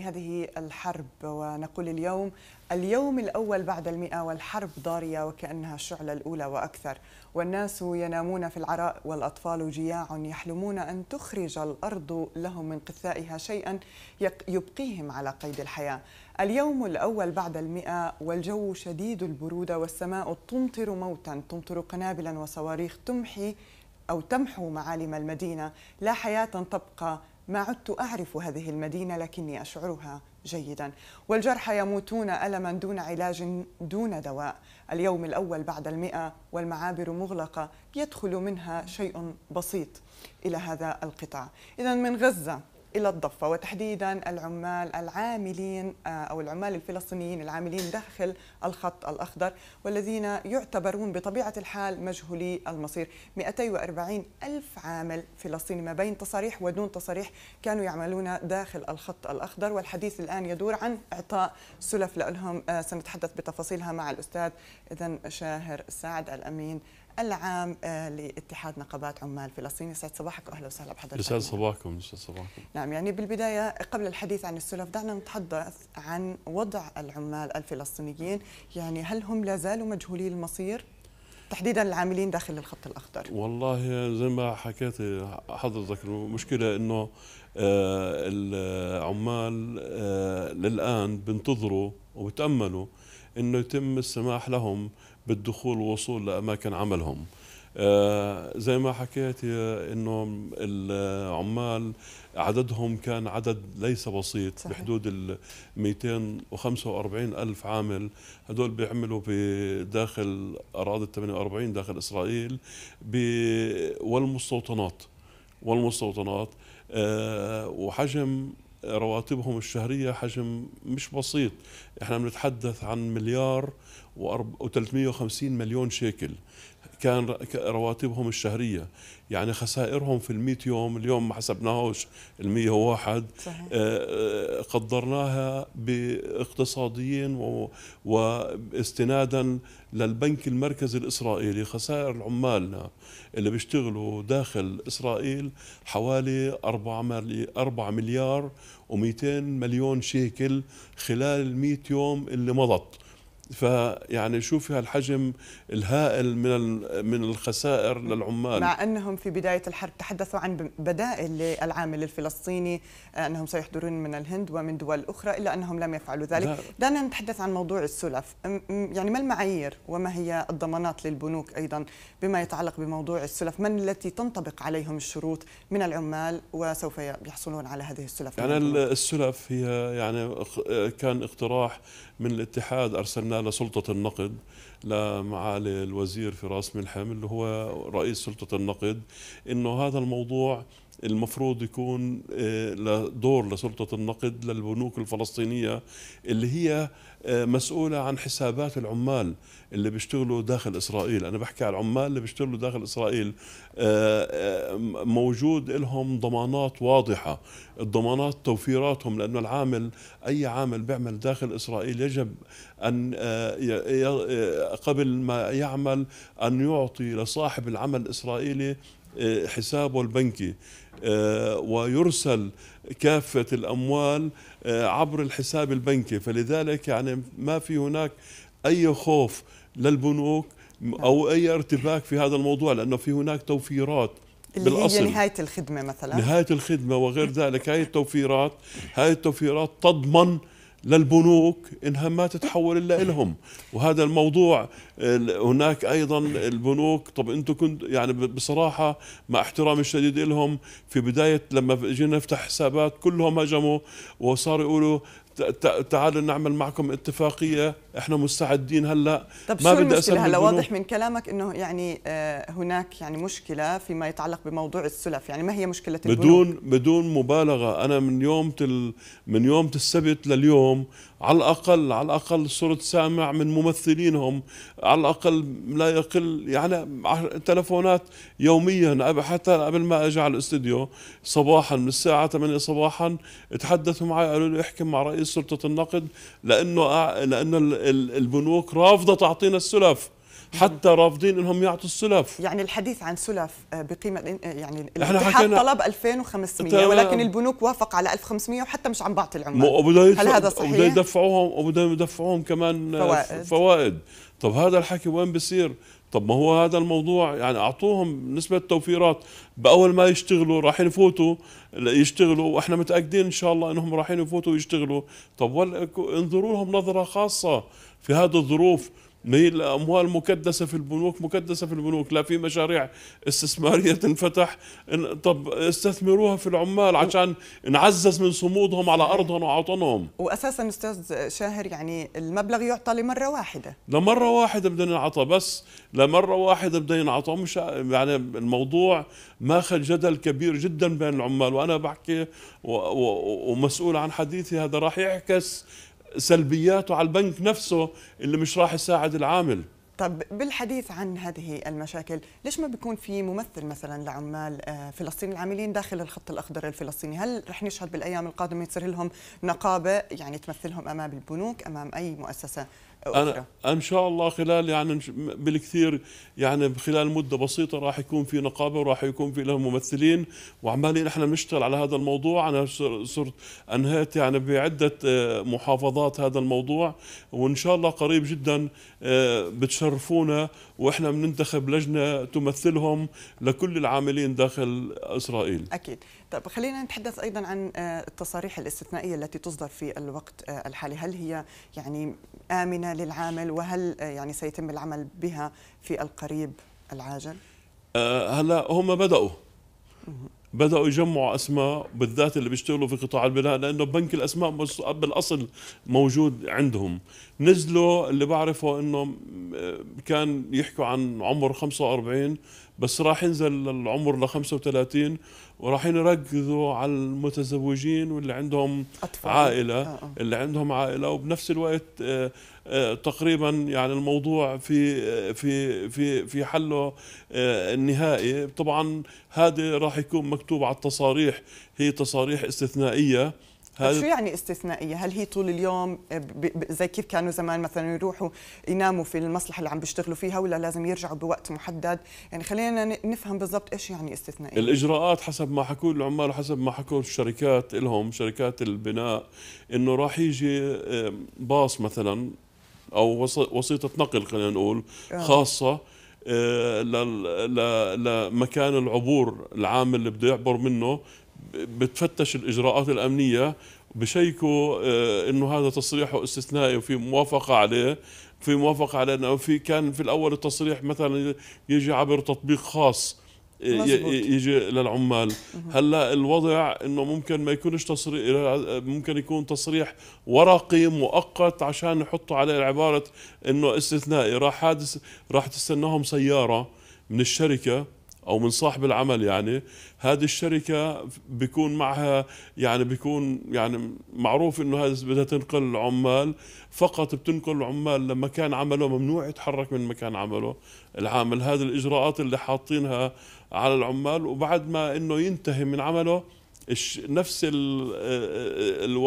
هذه الحرب، ونقول اليوم الأول بعد 100 والحرب ضارية وكأنها الشعلة الأولى وأكثر، والناس ينامون في العراء والأطفال جياع يحلمون أن تخرج الأرض لهم من قثائها شيئا يبقيهم على قيد الحياة. اليوم الأول بعد 100 والجو شديد البرودة والسماء تمطر موتا، تمطر قنابلا وصواريخ تمحي أو تمحو معالم المدينة، لا حياة تبقى. ما عدت أعرف هذه المدينة لكني أشعرها جيدا، والجرحى يموتون ألما دون علاج دون دواء. اليوم الأول بعد 100 والمعابر مغلقة، يدخل منها شيء بسيط إلى هذا القطاع. إذا من غزة إلى الضفة، وتحديدا العمال الفلسطينيين العاملين داخل الخط الأخضر، والذين يعتبرون بطبيعة الحال مجهولي المصير. 240 ألف عامل فلسطيني ما بين تصاريح ودون تصاريح كانوا يعملون داخل الخط الأخضر، والحديث الآن يدور عن إعطاء سلف لهم. سنتحدث بتفاصيلها مع الأستاذ شاهر سعد الأمين العام لاتحاد نقابات عمال فلسطين. يسعد صباحك واهلا وسهلا بحضرتك. يسعد صباحكم. نعم، يعني بالبدايه قبل الحديث عن السلف دعنا نتحدث عن وضع العمال الفلسطينيين، يعني هل هم لا زالوا مجهولي المصير تحديدا العاملين داخل الخط الاخضر؟ والله زي ما حكيت حضرتك، المشكله انه العمال للان بينتظروا وبتاملوا انه يتم السماح لهم بالدخول والوصول لأماكن عملهم. زي ما حكيت انه العمال عددهم كان عدد ليس بسيط. صحيح. بحدود ال 245 ألف عامل، هدول بيعملوا بداخل أراضي 48 داخل إسرائيل والمستوطنات، وحجم رواتبهم الشهرية حجم مش بسيط. احنا بنتحدث عن 1,350,000,000 شيكل كان رواتبهم الشهرية، يعني خسائرهم في ال100 يوم، اليوم ما حسبناهوش ال101. صحيح. قدرناها باقتصاديين واستنادا للبنك المركزي الإسرائيلي. خسائر عمالنا اللي بيشتغلوا داخل إسرائيل حوالي 4,200,000,000 شيكل خلال ال100 يوم اللي مضت. فيعني شوفي هالحجم الهائل من الخسائر للعمال، مع انهم في بدايه الحرب تحدثوا عن بدائل للعامل الفلسطيني انهم سيحضرون من الهند ومن دول اخرى، الا انهم لم يفعلوا ذلك. دعنا نتحدث عن موضوع السلف، يعني ما المعايير وما هي الضمانات للبنوك ايضا بما يتعلق بموضوع السلف؟ من التي تنطبق عليهم الشروط من العمال وسوف يحصلون على هذه السلف؟ يعني السلف هي يعني كان اقتراح من الاتحاد، ارسلنا لسلطة النقد لمعالي الوزير فراس ملحم اللي هو رئيس سلطة النقد، انه هذا الموضوع المفروض يكون دور لسلطة النقد للبنوك الفلسطينية اللي هي مسؤولة عن حسابات العمال اللي بيشتغلوا داخل إسرائيل. أنا بحكي على العمال اللي بيشتغلوا داخل إسرائيل، موجود لهم ضمانات واضحة، الضمانات توفيراتهم، لأنه العامل أي عامل بيعمل داخل إسرائيل يجب أن قبل ما يعمل أن يعطي لصاحب العمل الإسرائيلي حسابه البنكي، ويرسل كافة الأموال عبر الحساب البنكي. فلذلك يعني ما في هناك أي خوف للبنوك أو أي ارتباك في هذا الموضوع، لأنه في هناك توفيرات بالأصل. اللي هي نهاية الخدمة مثلا، نهاية الخدمة وغير ذلك. هاي التوفيرات تضمن للبنوك إنها ما تتحول إلا إلهم. وهذا الموضوع هناك أيضا البنوك، طب أنتم كنت يعني بصراحة مع احترامي الشديد إلهم في بداية لما جينا نفتح حسابات كلهم هجموا وصاروا يقولوا تعالوا نعمل معكم اتفاقية، احنا مستعدين هلا. طب ما بدي اسال هلا، واضح من كلامك انه يعني هناك يعني مشكلة فيما يتعلق بموضوع السلف. يعني ما هي مشكلة البنوك؟ بدون مبالغة، انا من يوم السبت لليوم على الاقل صرت سامع من ممثلينهم على الاقل لا يقل يعني تلفونات يوميا، حتى قبل ما اجي على الاستديو صباحا من الساعة 8 صباحا اتحدثوا معي، قالوا لي احكي مع رئيس سلطة النقد لأنه البنوك رافضة تعطينا السلف. حتى رافضين انهم يعطوا السلف. يعني الحديث عن سلف بقيمه، يعني الاتحاد طلب 2500 ولكن البنوك وافق على 1500 وحتى مش عم بعطي العمال. هل هذا صحيح؟ وبده يدفعوهم كمان فوائد. طب هذا الحكي وين بصير؟ طب ما هو هذا الموضوع، يعني اعطوهم نسبه توفيرات، باول ما يشتغلوا رايحين يفوتوا يشتغلوا، واحنا متاكدين ان شاء الله انهم رايحين يفوتوا ويشتغلوا. طب انظروا لهم نظره خاصه في هذه الظروف. ما هي الاموال مكدسه في البنوك، لا في مشاريع استثماريه تنفتح، طب استثمروها في العمال عشان نعزز من صمودهم على ارضهم ووطنهم. واساسا استاذ شاهر يعني المبلغ يعطى لمره واحده، بدنا نعطى بس لمره واحده بدنا ينعطى، مش يعني الموضوع ماخذ جدل كبير جدا بين العمال. وانا بحكي ومسؤول عن حديثي، هذا راح يعكس سلبياته على البنك نفسه اللي مش راح يساعد العامل. طب بالحديث عن هذه المشاكل، ليش ما بيكون في ممثل مثلا لعمال فلسطيني العاملين داخل الخط الأخضر الفلسطيني؟ هل رح نشهد بالأيام القادمة يصير لهم نقابة يعني تمثلهم أمام البنوك، أمام أي مؤسسة أخرى؟ أنا إن شاء الله خلال يعني بالكثير يعني خلال مدة بسيطة راح يكون في نقابة وراح يكون في لهم ممثلين، وعمالين احنا بنشتغل على هذا الموضوع. أنا صرت أنهيت يعني بعدة محافظات هذا الموضوع، وإن شاء الله قريب جدا بتشرفونا وإحنا بننتخب لجنة تمثلهم لكل العاملين داخل إسرائيل. أكيد. طب خلينا نتحدث أيضا عن التصاريح الاستثنائية التي تصدر في الوقت الحالي، هل هي يعني آمنة للعامل، وهل يعني سيتم العمل بها في القريب العاجل؟ هلا هم بدأوا يجمعوا أسماء، بالذات اللي بيشتغلوا في قطاع البناء، لأنه بنك الأسماء بالأصل موجود عندهم. نزلوا اللي بعرفه أنه كان يحكوا عن عمر 45، بس راح ينزل العمر ل 35، وراح يركزوا على المتزوجين واللي عندهم أطفال. عائلة اللي عندهم عائلة، وبنفس الوقت تقريبا يعني الموضوع في في في في حله النهائي. طبعا هذا راح يكون مكتوب على التصاريح، هي تصاريح استثنائية. شو يعني استثنائية؟ هل هي طول اليوم زي كيف كانوا زمان مثلا يروحوا يناموا في المصلحة اللي عم بيشتغلوا فيها، ولا لازم يرجعوا بوقت محدد؟ يعني خلينا نفهم بالضبط ايش يعني استثنائية. الإجراءات حسب ما حكوا العمال وحسب ما حكوا الشركات لهم، شركات البناء، انه راح يجي باص مثلا او وسيطة نقل خلينا نقول خاصة لمكان العبور، العامل اللي بده يعبر منه بتفتش الإجراءات الأمنية، بشيكوا إنه هذا تصريحه استثنائي وفي موافقة عليه، لأنه كان في الأول التصريح مثلا يجي عبر تطبيق خاص يجي للعمال. هلا الوضع انه ممكن ما يكونش تصريح، ممكن يكون تصريح ورقي مؤقت عشان يحطوا عليه عبارة انه استثنائي. راح تستناهم سيارة من الشركة او من صاحب العمل، يعني هذه الشركه بيكون معها يعني معروف انه هذه بدها تنقل العمال، فقط بتنقل العمال لمكان عمله، ممنوع يتحرك من مكان عمله العامل. هذه الاجراءات اللي حاطينها على العمال، وبعد ما انه ينتهي من عمله نفس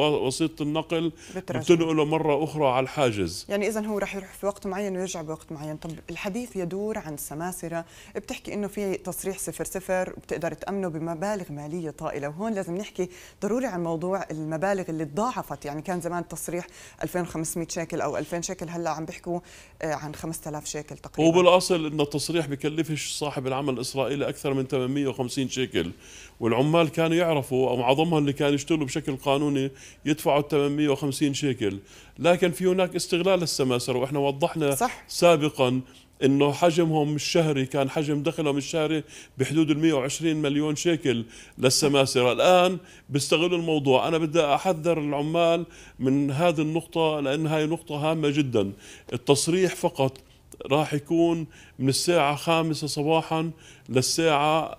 وسيطة النقل بتنقله مرة أخرى على الحاجز. يعني إذا هو راح يروح في وقت معين ويرجع بوقت معين. طب الحديث يدور عن السماسرة، بتحكي إنه في تصريح 00 بتقدر تأمنه بمبالغ مالية طائلة، وهون لازم نحكي ضروري عن موضوع المبالغ اللي تضاعفت. يعني كان زمان التصريح 2500 شيكل أو 2000 شيكل، هلا عم بيحكوا عن 5000 شيكل تقريبا. وبالأصل إن التصريح بكلفش صاحب العمل الإسرائيلي أكثر من 850 شيكل، والعمال كانوا يعرفوا او معظمهم اللي كانوا يشتغلوا بشكل قانوني يدفعوا 850 شيكل، لكن في هناك استغلال للسماسرة، واحنا وضحنا صح سابقا انه حجمهم الشهري كان حجم دخلهم الشهري بحدود ال 120 مليون شيكل للسماسرة. الان بيستغلوا الموضوع. انا بدي احذر العمال من هذه النقطة، لان هاي نقطة هامة جدا. التصريح فقط راح يكون من الساعة 5 صباحا للساعة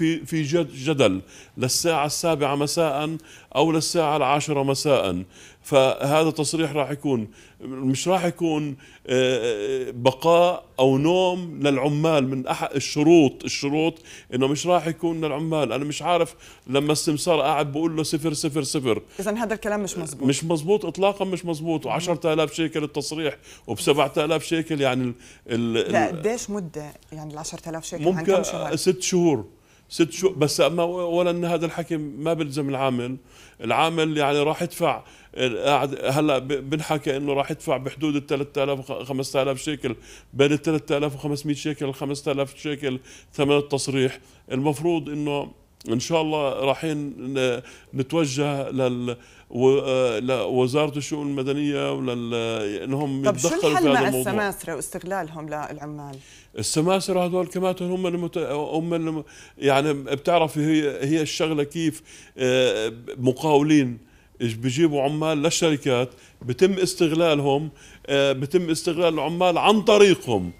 في جدل للساعة 7 مساء أو للساعة 10 مساء. فهذا التصريح راح يكون مش راح يكون بقاء أو نوم للعمال. من أحد الشروط إنه مش راح يكون للعمال. أنا مش عارف لما السمسار قاعد بقول له 000. إذا هذا الكلام مش مزبوط. مش مزبوط إطلاقا، مش مزبوط. و10,000 شيكل التصريح وب7,000 شيكل يعني لا قديش مدة يعني ال10,000 شيكل عن كم شهر؟ 6 شهور. 6 شهور بس. أما ولا أن هذا الحكي ما بلزم العامل. العامل يعني راح يدفع، هلا بنحكي انه راح يدفع بحدود ال 3000 5000 شيكل، بين ال 3500 شيكل ل 5000 شيكل ثمن التصريح. المفروض انه ان شاء الله رايحين نتوجه لوزاره الشؤون المدنيه انهم يتدخلوا في هذا الموضوع. السماسره واستغلالهم للعمال. السماسره هذول كماتهم هم يعني بتعرف هي الشغله كيف مقاولين بيجيبوا عمال للشركات بتم استغلالهم، بتم استغلال العمال عن طريقهم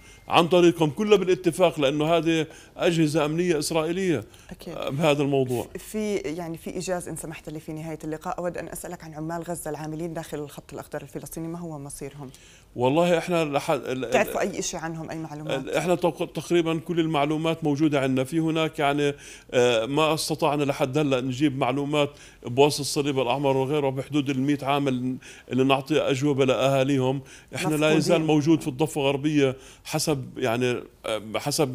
كله بالاتفاق، لانه هذه اجهزه امنيه اسرائيليه. أكيد. بهذا الموضوع في ايجاز ان سمحت لي في نهايه اللقاء اود ان اسالك عن عمال غزه العاملين داخل الخط الاخضر الفلسطيني، ما هو مصيرهم؟ والله احنا تعرفوا اي شيء عنهم، اي معلومات؟ احنا تقريبا كل المعلومات موجوده عندنا. في هناك يعني ما استطعنا لحد هلا نجيب معلومات بوسط الصليب الاحمر وغيره بحدود ال100 عامل اللي نعطي اجوبه لاهاليهم. احنا لا يزال موجود في الضفه الغربيه حسب يعني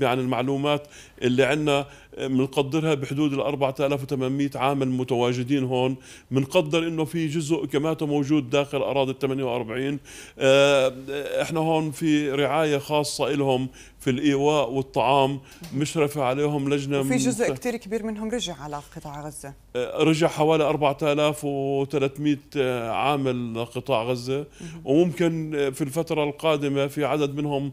المعلومات اللي عندنا بنقدرها بحدود ال 4800 عامل متواجدين هون. بنقدر انه في جزء كماته موجود داخل اراضي ال 48. احنا هون في رعايه خاصه لهم في الايواء والطعام، مشرفه عليهم لجنه. وفي جزء كثير كبير منهم رجع على قطاع غزه. رجع حوالي 4300 عامل لقطاع غزه، وممكن في الفتره القادمه في عدد منهم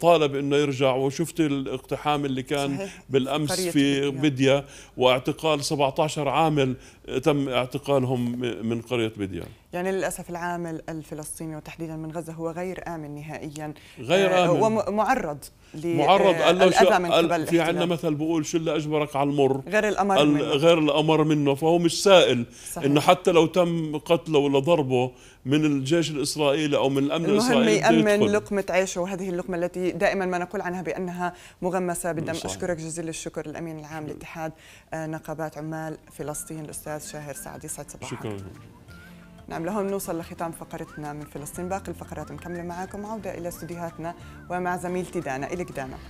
طالب انه يرجع. وشفت الاقتحام اللي كان صحيح. بالامس في بديا واعتقال 17 عامل تم اعتقالهم من قريه بديا. يعني للاسف العامل الفلسطيني وتحديدا من غزه هو غير امن نهائيا، غير امن ومعرض للأذى من قبل. في عندنا مثل بقول شو اللي اجبرك على المر غير الامر منه. فهو مش سائل انه حتى لو تم قتله ولا ضربه من الجيش الاسرائيلي او من الامن الاسرائيلي، المهم يامن لقمه عيشه، وهذه اللقمه التي دائما ما نقول عنها بانها مغمسه بالدم. اشكرك جزيل الشكر الامين العام لاتحاد نقابات عمال فلسطين الاستاذ شاهر سعد. يسعد صباحك. شكرا. نعم، لهم نوصل لختام فقرتنا من فلسطين. باقي الفقرات مكملة معاكم. عودة إلى استديوهاتنا ومع زميلتي دانا. إليك دانا.